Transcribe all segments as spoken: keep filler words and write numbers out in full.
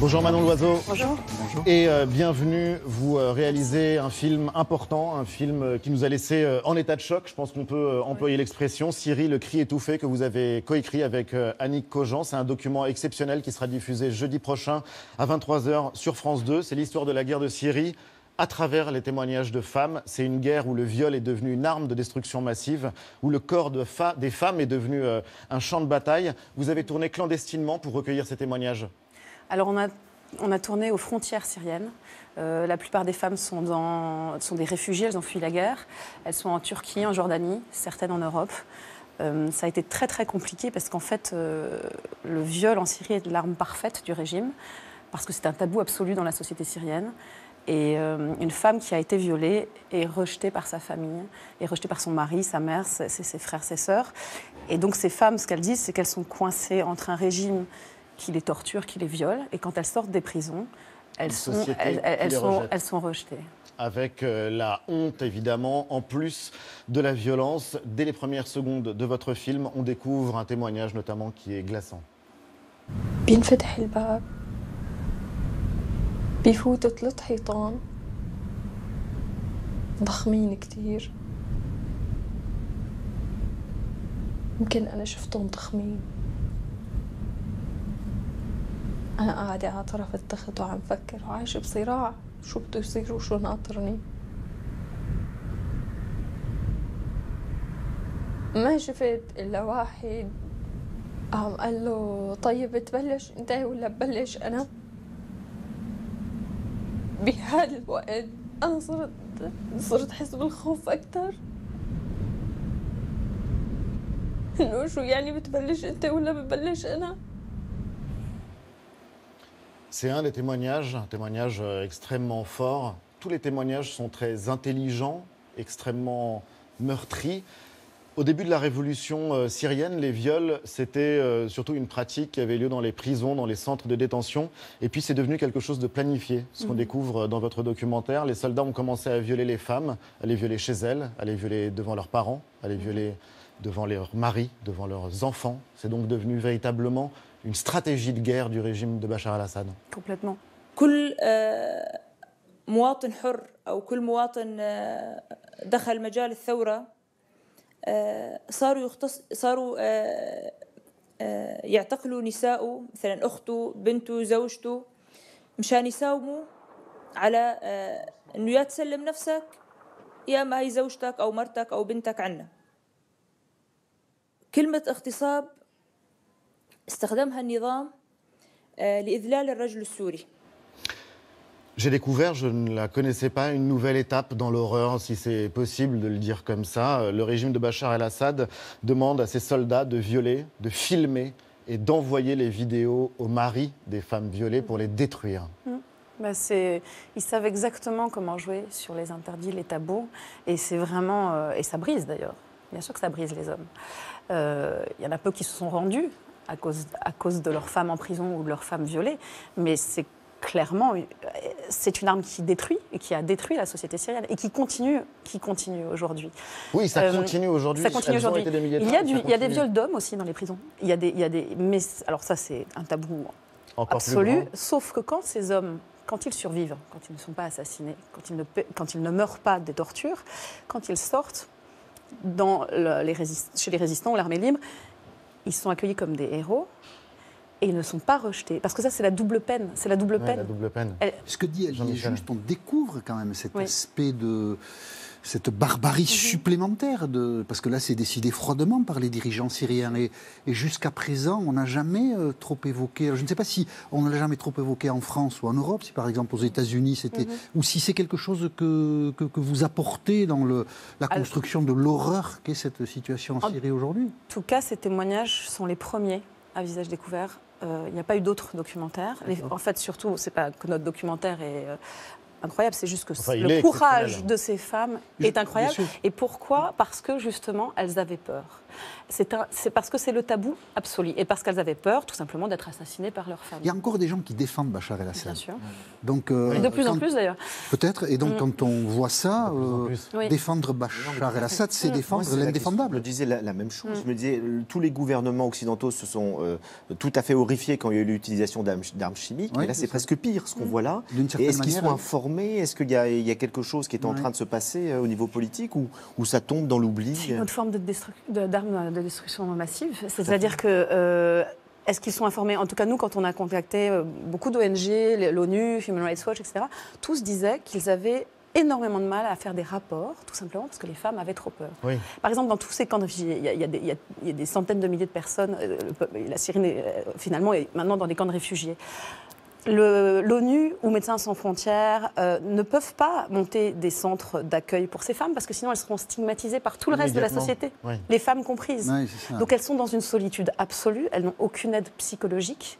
Bonjour Manon Loiseau. Bonjour. Et euh, bienvenue, vous euh, réalisez un film important, un film euh, qui nous a laissé euh, en état de choc, je pense qu'on peut euh, employer oui. l'expression, Syrie, le cri étouffé, que vous avez coécrit avec euh, Annick Cogent. C'est un document exceptionnel qui sera diffusé jeudi prochain à vingt-trois heures sur France deux. C'est l'histoire de la guerre de Syrie à travers les témoignages de femmes. C'est une guerre où le viol est devenu une arme de destruction massive, où le corps de fa- des femmes est devenu euh, un champ de bataille. Vous avez tourné clandestinement pour recueillir ces témoignages. Alors on a, on a tourné aux frontières syriennes. Euh, la plupart des femmes sont, dans, sont des réfugiées, elles ont fui la guerre. Elles sont en Turquie, en Jordanie, certaines en Europe. Euh, ça a été très très compliqué parce qu'en fait, euh, le viol en Syrie est l'arme parfaite du régime parce que c'est un tabou absolu dans la société syrienne. Et euh, une femme qui a été violée est rejetée par sa famille, est rejetée par son mari, sa mère, ses, ses frères, ses sœurs. Et donc ces femmes, ce qu'elles disent, c'est qu'elles sont coincées entre un régime qui les torturent, qui les violent, et quand elles sortent des prisons, elles, sont, elles, elles, elles, sont, elles sont rejetées. Avec euh, la honte, évidemment, en plus de la violence. Dès les premières secondes de votre film, on découvre un témoignage notamment qui est glaçant. أنا قاعدة على طرف التخت وعم فكر وعايشة بصراع شو بده يصير وشو ناطرني. ما شفت إلا واحد عم قال له طيب تبلش أنت ولا ببلش أنا؟ بهذا الوقت أنا صرت صرت أحس بالخوف أكثر. إنه شو يعني بتبلش أنت ولا ببلش أنا؟ C'est un des témoignages, un témoignage extrêmement fort. Tous les témoignages sont très intelligents, extrêmement meurtris. Au début de la révolution syrienne, les viols, c'était surtout une pratique qui avait lieu dans les prisons, dans les centres de détention. Et puis c'est devenu quelque chose de planifié, ce qu'on découvre dans votre documentaire. Les soldats ont commencé à violer les femmes, à les violer chez elles, à les violer devant leurs parents, à les violer devant leurs maris, devant leurs enfants. C'est donc devenu véritablement une stratégie de guerre du régime de Bachar Al-Assad. Complètement. كل مواطن حر أو كل مواطن دخل مجال الثورة صاروا صاروا يعتقلوا نساءه مثلا أخته بنته زوجته مشان يساوموا على إنه يا تسلم نفسك يا ما هي زوجتك أو مرتك أو بنتك عنا. كلمة اغتصاب استخدمها النظام لإذلال الرجل السوري. J'ai découvert, je ne la connaissais pas, une nouvelle étape dans l'horreur, si c'est possible de le dire comme ça. Le régime de Bachar al-Assad demande à ses soldats de violer, de filmer et d'envoyer les vidéos aux maris des femmes violées pour les détruire. Mmh. Ben c'est, ils savent exactement comment jouer sur les interdits, les tabous, et c'est vraiment, euh, et ça brise d'ailleurs. Bien sûr que ça brise les hommes. Euh, y en a peu qui se sont rendus à cause, à cause de leurs femmes en prison ou de leurs femmes violées, mais c'est clairement, c'est une arme qui détruit et qui a détruit la société syrienne et qui continue, qui continue aujourd'hui. Oui, ça continue aujourd'hui. Euh, ça continue aujourd'hui. Il y a, du, il y a des viols d'hommes aussi dans les prisons. Il y a des, il y a des, mais alors ça c'est un tabou encore absolu. Sauf que quand ces hommes, quand ils survivent, quand ils ne sont pas assassinés, quand ils ne, quand ils ne meurent pas des tortures, quand ils sortent dans le, les résist, chez les résistants ou l'armée libre, ils sont accueillis comme des héros et ils ne sont pas rejetés. Parce que ça, c'est la double peine. C'est la double peine. Ouais, la double peine. Elle... Ce que dit Ellie est juste, on découvre quand même cet oui. aspect de... cette barbarie supplémentaire, de, parce que là c'est décidé froidement par les dirigeants syriens et, et jusqu'à présent on n'a jamais euh, trop évoqué, alors, je ne sais pas si on n'a jamais trop évoqué en France ou en Europe, si par exemple aux États-Unis c'était, mm-hmm. ou si c'est quelque chose que, que, que vous apportez dans le, la construction alors, de l'horreur qu'est cette situation en Syrie aujourd'hui. En tout cas ces témoignages sont les premiers à visage découvert, il euh, n'y a pas eu d'autres documentaires, les, en fait surtout c'est pas que notre documentaire est... Euh, incroyable, c'est juste que enfin, le courage de ces femmes est incroyable. Et pourquoi ? Parce que, justement, elles avaient peur. c'est parce que c'est le tabou absolu et parce qu'elles avaient peur tout simplement d'être assassinées par leur famille. Il y a encore des gens qui défendent Bachar El-Assad. Bien sûr. Donc, euh, de plus quand, en plus d'ailleurs. Peut-être, et donc mm. quand on voit ça, euh, oui. défendre Bachar El-Assad, c'est mm. défendre l'indéfendable. Je me disais la, la même chose, mm. je me disais tous les gouvernements occidentaux se sont euh, tout à fait horrifiés quand il y a eu l'utilisation d'armes chimiques, oui, mais là c'est presque pire ce qu'on mm. voit là. Est-ce qu'ils sont informés? Est-ce qu'il y, y a quelque chose qui est en ouais. train de se passer euh, au niveau politique ou, ou ça tombe dans l'oubli? C'est une autre forme d'armes de, de destruction massive, c'est-à-dire que... Euh, est-ce qu'ils sont informés? En tout cas, nous, quand on a contacté beaucoup d'O N G, l'ONU, Human Rights Watch, et cetera, tous disaient qu'ils avaient énormément de mal à faire des rapports, tout simplement parce que les femmes avaient trop peur. Oui. Par exemple, dans tous ces camps de réfugiés, il y a, il y a, des, il y a, il y a des centaines de milliers de personnes, le, la Syrie, finalement, est maintenant dans des camps de réfugiés. L'ONU ou Médecins sans frontières euh, ne peuvent pas monter des centres d'accueil pour ces femmes parce que sinon elles seront stigmatisées par tout le reste de la société, oui. les femmes comprises. Oui, donc elles sont dans une solitude absolue, elles n'ont aucune aide psychologique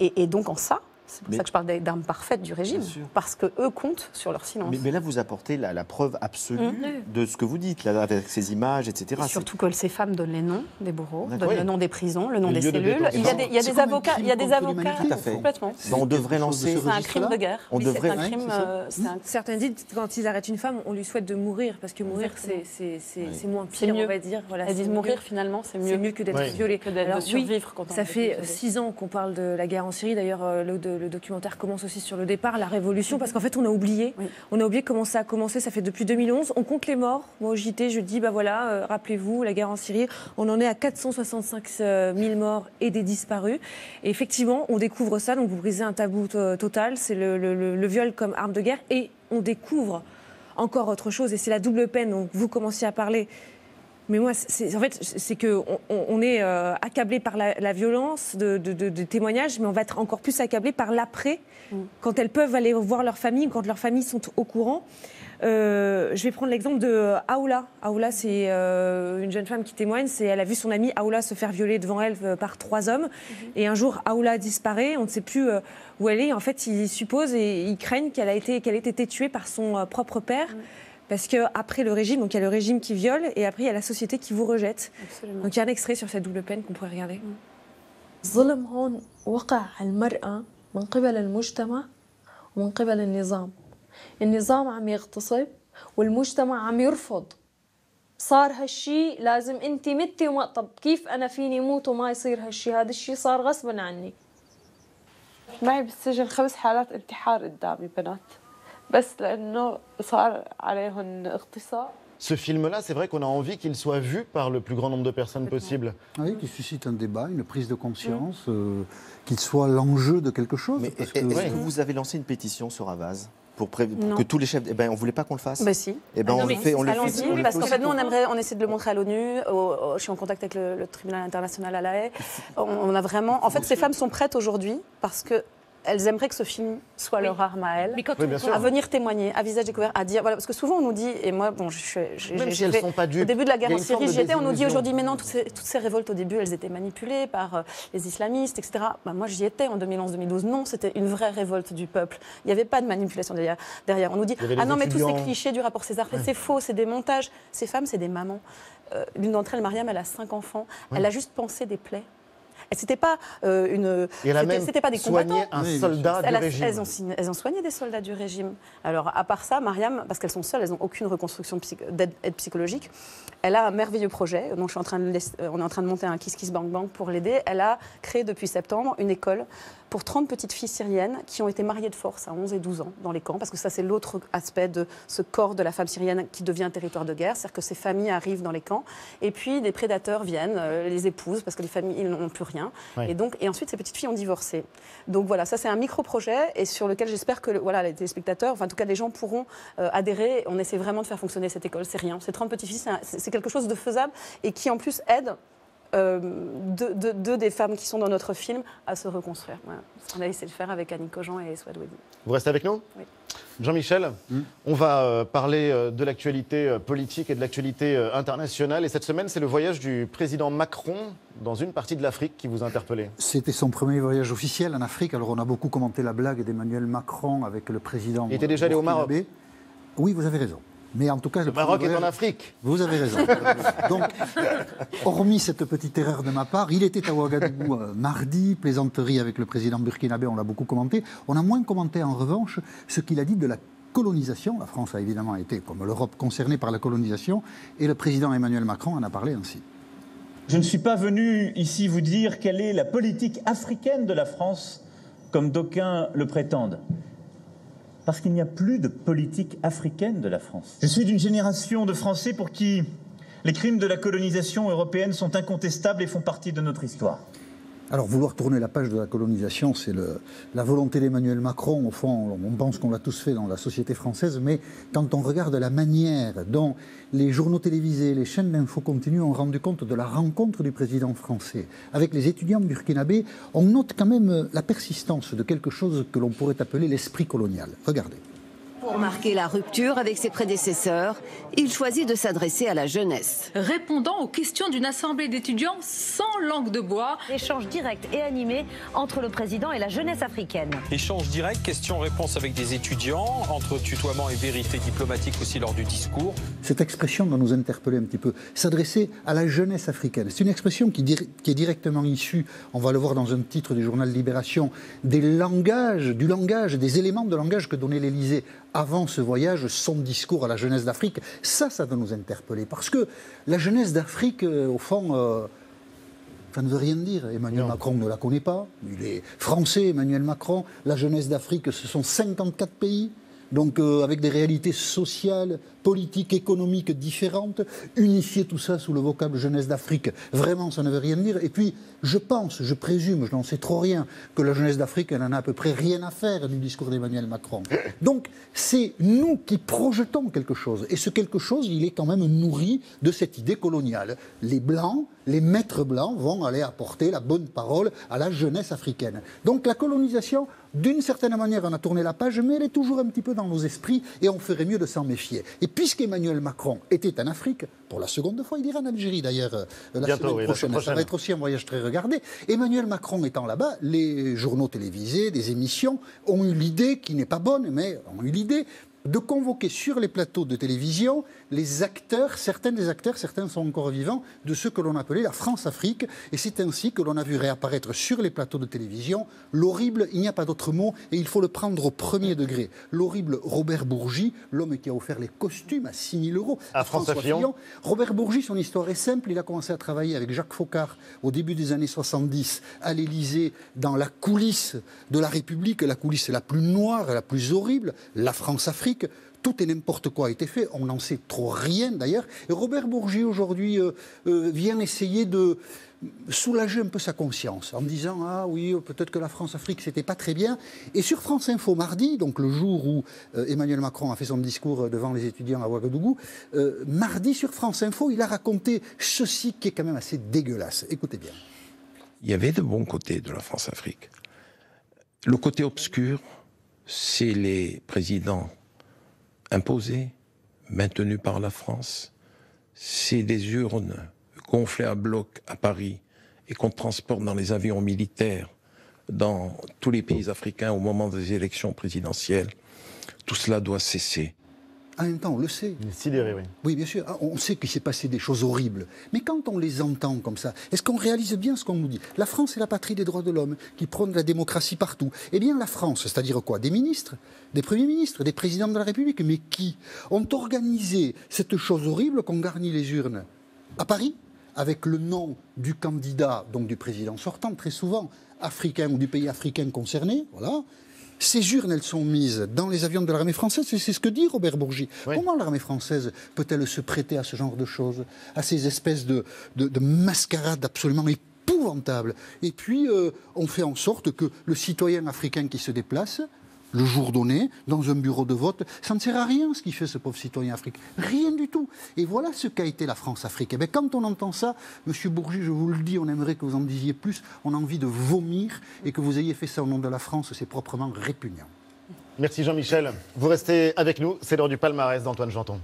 et, et donc en ça, c'est pour mais, ça que je parle d'armes parfaites du régime, parce qu'eux comptent sur leur silence. Mais, mais là, vous apportez la, la preuve absolue mmh. de ce que vous dites, là, avec ces images, et cetera. Et surtout que ces femmes donnent les noms des bourreaux, donnent oui. le nom des prisons, le nom des cellules. Il y a des, il y a des avocats, il y a des avocats. Tout à fait. Complètement. Bah, on devrait lancer. C'est un crime de guerre. On devrait. Un crime, euh, un... Certains disent quand ils arrêtent une femme, on lui souhaite de mourir, parce que mourir, c'est oui. moins pire, on va dire. Voilà, elles disent mourir finalement, c'est mieux. C'est mieux que d'être violée, que de survivre. Ça fait six ans qu'on parle de la guerre en Syrie. D'ailleurs, le Le documentaire commence aussi sur le départ, la révolution, parce qu'en fait on a oublié, oui. on a oublié comment ça a commencé, ça fait depuis deux mille onze, on compte les morts, moi au J T je dis, bah voilà, euh, rappelez-vous, la guerre en Syrie, on en est à quatre cent soixante-cinq mille morts et des disparus, et effectivement on découvre ça, donc vous brisez un tabou total, c'est le, le, le, le viol comme arme de guerre, et on découvre encore autre chose, et c'est la double peine, donc vous commencez à parler... Mais moi, c'est, en fait, c'est qu'on on est euh, accablé par la, la violence de, de, de, de témoignages, mais on va être encore plus accablé par l'après, mmh. quand elles peuvent aller voir leur famille, quand leurs familles sont au courant. Euh, je vais prendre l'exemple de Aoula. Aoula, c'est euh, une jeune femme qui témoigne. C'est, elle a vu son amie Aoula se faire violer devant elle euh, par trois hommes. Mm-hmm. Et un jour, Aoula disparaît. On ne sait plus euh, où elle est. En fait, ils supposent et ils craignent qu'elle a été, qu'elle ait été tuée par son euh, propre père. Mm-hmm. Parce qu'après le régime, donc il y a le régime qui viole et après il y a la société qui vous rejette. Absolument. Donc il y a un extrait sur cette double peine qu'on pourrait regarder. Mm-hmm. النظام عم يغتصب والمجتمع عم يرفض صار هالشي لازم انت متي وما طب كيف انا فيني موت وما يصير هالشي هذا الشي صار غصبا عني معي بالسجن خمس حالات انتحار قدامي بنات بس لانه صار عليهم اغتصاب. Ce film-là, c'est vrai qu'on a envie qu'il soit vu par le plus grand nombre de personnes possible. Oui, qu'il suscite un débat, une prise de conscience, euh, qu'il soit l'enjeu de quelque chose. Mais est-ce que, ouais. que vous avez lancé une pétition sur Avaaz pour, pour que tous les chefs... Eh ben, on ne voulait pas qu'on le fasse. Ben si. Eh ben, ah, on le fait. Allons-y, parce qu'en fait, nous, on, aimerait, on essaie de le montrer à l'ONU. Je suis en contact avec le, le tribunal international à La Haye. On, on a vraiment... En fait, ces femmes sont prêtes aujourd'hui parce que... Elles aimeraient que ce film soit oui. leur arme à elles, oui, à venir témoigner, à visage découvert, à dire... Voilà, parce que souvent on nous dit, et moi, bon, je, je, je, Même je, si elles sont pas dupes, au début de la guerre en Syrie, j'y étais, on nous dit aujourd'hui, mais non, toutes ces, toutes ces révoltes au début, elles étaient manipulées par euh, les islamistes, et cetera. Bah, moi, j'y étais en deux mille onze deux mille douze, non, c'était une vraie révolte du peuple. Il n'y avait pas de manipulation derrière. derrière. On nous dit, ah non, mais étudiants. Tous ces clichés du rapport César-Fait, ouais. c'est faux, c'est des montages. Ces femmes, c'est des mamans. Euh, L'une d'entre elles, Mariam, elle a cinq enfants, ouais. elle a juste pansé des plaies. C'était pas euh, une. C'était pas des combattants. Un oui, soldat du elles, régime. Elles, ont, elles ont soigné des soldats du régime. Alors à part ça, Mariam, parce qu'elles sont seules, elles n'ont aucune reconstruction d'aide psychologique. Elle a un merveilleux projet. Donc je suis en train de laisser, on est en train de monter un Kiss Kiss Bang Bang pour l'aider. Elle a créé depuis septembre une école pour trente petites filles syriennes qui ont été mariées de force à onze et douze ans dans les camps, parce que ça c'est l'autre aspect de ce corps de la femme syrienne qui devient territoire de guerre, c'est-à-dire que ces familles arrivent dans les camps et puis des prédateurs viennent, les épousent parce que les familles n'ont plus rien. Oui. Et donc, et ensuite ces petites filles ont divorcé. Donc voilà, ça c'est un micro-projet et sur lequel j'espère que voilà, les téléspectateurs, enfin en tout cas les gens pourront euh, adhérer. On essaie vraiment de faire fonctionner cette école, c'est rien. Ces trente petites filles, c'est quelque chose de faisable et qui en plus aide Euh, deux de, de, des femmes qui sont dans notre film à se reconstruire. Voilà. On a essayé de le faire avec Annick Cogent et Soad Wedi. Vous restez avec nous ? Oui. Jean-Michel, mmh. on va parler de l'actualité politique et de l'actualité internationale. Et cette semaine, c'est le voyage du président Macron dans une partie de l'Afrique qui vous interpellait. C'était son premier voyage officiel en Afrique. Alors on a beaucoup commenté la blague d'Emmanuel Macron avec le président. Il était déjà allé au Maroc ? Oui, vous avez raison. Mais en tout cas, le, le Maroc est en Afrique. Vous avez raison. Donc, hormis cette petite erreur de ma part, il était à Ouagadougou euh, mardi, plaisanterie avec le président burkinabé, on l'a beaucoup commenté. On a moins commenté en revanche ce qu'il a dit de la colonisation. La France a évidemment été, comme l'Europe, concernée par la colonisation. Et le président Emmanuel Macron en a parlé ainsi. Je ne suis pas venu ici vous dire quelle est la politique africaine de la France, comme d'aucuns le prétendent. Parce qu'il n'y a plus de politique africaine de la France. Je suis d'une génération de Français pour qui les crimes de la colonisation européenne sont incontestables et font partie de notre histoire. Alors, vouloir tourner la page de la colonisation, c'est la volonté d'Emmanuel Macron. Au fond, on pense qu'on l'a tous fait dans la société française, mais quand on regarde la manière dont les journaux télévisés, les chaînes d'info continues ont rendu compte de la rencontre du président français avec les étudiants burkinabés, on note quand même la persistance de quelque chose que l'on pourrait appeler l'esprit colonial. Regardez. Pour marquer la rupture avec ses prédécesseurs, il choisit de s'adresser à la jeunesse. Répondant aux questions d'une assemblée d'étudiants sans langue de bois. Échange direct et animé entre le président et la jeunesse africaine. Échange direct, questions-réponses avec des étudiants, entre tutoiement et vérité diplomatique aussi lors du discours. Cette expression doit nous interpeller un petit peu. S'adresser à la jeunesse africaine, c'est une expression qui, qui est directement issue, on va le voir dans un titre du journal Libération, des langages, du langage, des éléments de langage que donnait l'Elysée. Avant ce voyage, son discours à la jeunesse d'Afrique, ça, ça doit nous interpeller. Parce que la jeunesse d'Afrique, au fond, euh, ça ne veut rien dire. Emmanuel non. Macron ne la connaît pas. Il est français, Emmanuel Macron. La jeunesse d'Afrique, ce sont cinquante-quatre pays. Donc, euh, avec des réalités sociales, politiques, économiques différentes. Unifier tout ça sous le vocable jeunesse d'Afrique, vraiment, ça ne veut rien dire. Et puis, je pense, je présume, je n'en sais trop rien, que la jeunesse d'Afrique, elle n'en a à peu près rien à faire du discours d'Emmanuel Macron. Donc, c'est nous qui projetons quelque chose. Et ce quelque chose, il est quand même nourri de cette idée coloniale. Les Blancs, les maîtres Blancs vont aller apporter la bonne parole à la jeunesse africaine. Donc, la colonisation... D'une certaine manière, on a tourné la page, mais elle est toujours un petit peu dans nos esprits et on ferait mieux de s'en méfier. Et puisqu'Emmanuel Macron était en Afrique, pour la seconde fois, il ira en Algérie d'ailleurs la Bientôt, semaine oui, prochaine. La prochaine, ça va être aussi un voyage très regardé. Emmanuel Macron étant là-bas, les journaux télévisés, des émissions ont eu l'idée, qui n'est pas bonne, mais ont eu l'idée de convoquer sur les plateaux de télévision les acteurs, certains des acteurs, certains sont encore vivants, de ce que l'on appelait la France-Afrique. Et c'est ainsi que l'on a vu réapparaître sur les plateaux de télévision l'horrible, il n'y a pas d'autre mot, et il faut le prendre au premier degré, l'horrible Robert Bourgi, l'homme qui a offert les costumes à six mille euros à, à François Fillon. Fillon. Robert Bourgi, son histoire est simple, il a commencé à travailler avec Jacques Faucard au début des années soixante-dix, à l'Elysée, dans la coulisse de la République, la coulisse la plus noire, la plus horrible, la France-Afrique. Tout et n'importe quoi a été fait, on n'en sait trop rien d'ailleurs. Et Robert Bourgi aujourd'hui euh, euh, vient essayer de soulager un peu sa conscience en disant « Ah oui, peut-être que la France-Afrique, c'était pas très bien ». Et sur France Info mardi, donc le jour où euh, Emmanuel Macron a fait son discours devant les étudiants à Ouagadougou, euh, mardi sur France Info, il a raconté ceci qui est quand même assez dégueulasse. Écoutez bien. Il y avait de bons côtés de la France-Afrique. Le côté obscur, c'est les présidents imposés, maintenus par la France. C'est des urnes gonflées à bloc à Paris et qu'on transporte dans les avions militaires dans tous les pays africains au moment des élections présidentielles. Tout cela doit cesser. En même temps, on le sait. Il est sidéré, oui. Oui, bien sûr. On sait qu'il s'est passé des choses horribles. Mais quand on les entend comme ça, est-ce qu'on réalise bien ce qu'on nous dit? La France est la patrie des droits de l'homme, qui prône la démocratie partout. Eh bien, la France, c'est-à-dire quoi? Des ministres, des premiers ministres, des présidents de la République, mais qui ont organisé cette chose horrible qu'on garnit les urnes à Paris, avec le nom du candidat, donc du président sortant, très souvent africain ou du pays africain concerné, voilà. Ces urnes, elles sont mises dans les avions de l'armée française, c'est ce que dit Robert Bourgi. Oui. Comment l'armée française peut-elle se prêter à ce genre de choses, à ces espèces de, de, de mascarades absolument épouvantables? Et puis, euh, on fait en sorte que le citoyen africain qui se déplace, le jour donné, dans un bureau de vote, ça ne sert à rien ce qu'il fait ce pauvre citoyen africain. Rien du tout. Et voilà ce qu'a été la France-Afrique. Et bien quand on entend ça, monsieur Bourgi, je vous le dis, on aimerait que vous en disiez plus, on a envie de vomir, et que vous ayez fait ça au nom de la France, c'est proprement répugnant. Merci Jean-Michel. Vous restez avec nous, c'est l'heure du palmarès d'Antoine Janton.